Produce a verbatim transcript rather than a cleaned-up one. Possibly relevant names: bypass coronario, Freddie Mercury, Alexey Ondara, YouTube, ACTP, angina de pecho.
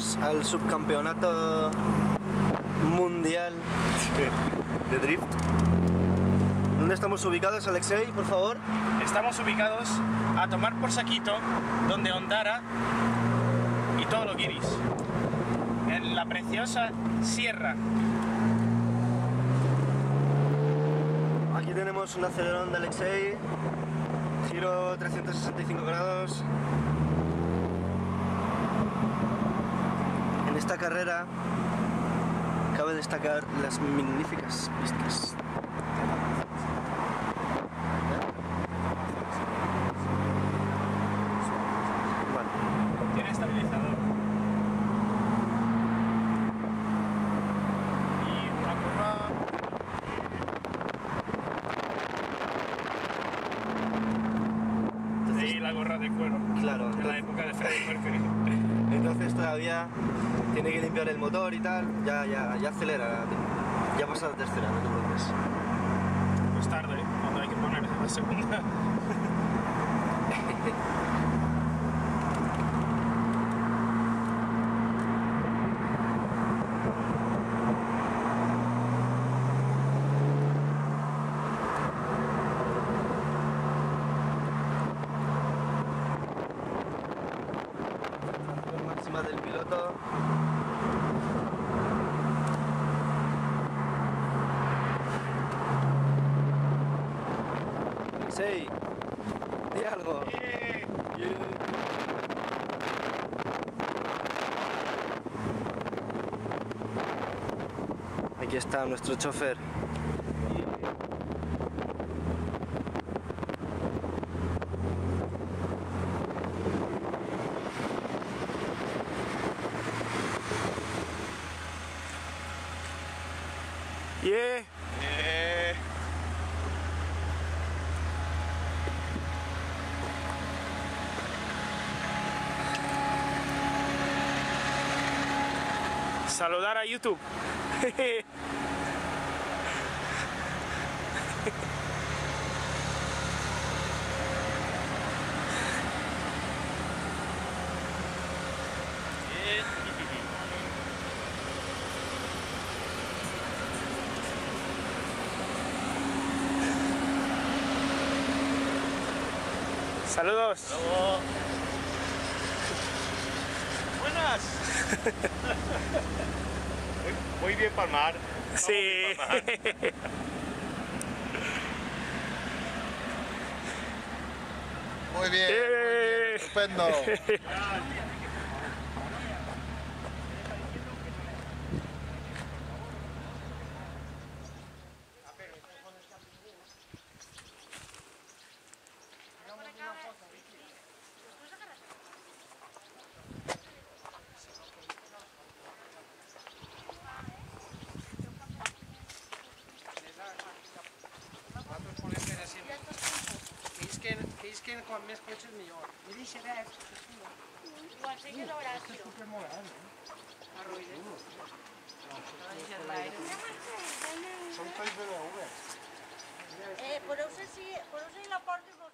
Unidos al subcampeonato mundial de drift. ¿Dónde estamos ubicados, Alexey, por favor? Estamos ubicados a tomar por saquito, donde Ondara y todo lo guiris, en la preciosa sierra. Aquí tenemos un acelerón de Alexey, giro trescientos sesenta y cinco grados. En esta carrera cabe destacar las magníficas pistas. De cuero, claro, en la época de Freddie Mercury. Entonces todavía tiene que limpiar el motor y tal, ya, ya, ya acelera, ya pasa la tercera, no te preocupes. Pues tarde, cuando hay que poner la segunda. Del piloto. Alexey, di algo. Yeah. Yeah. Aquí está nuestro chofer. Yeah. Yeah. Saludar a YouTube. Saludos. Bravo. Buenas. Muy bien para el mar. Sí. Bien para el mar. Muy bien. Eh. Muy bien. Estupendo. Aquells que quan més cotxes millor. Vull dir que veus, que és una. Igual sé que és l'Horacio. Aquesta és supermolant, eh? A Ruiz. Són tots de l'Uber. Eh, podeu ser si... Podeu ser la porta...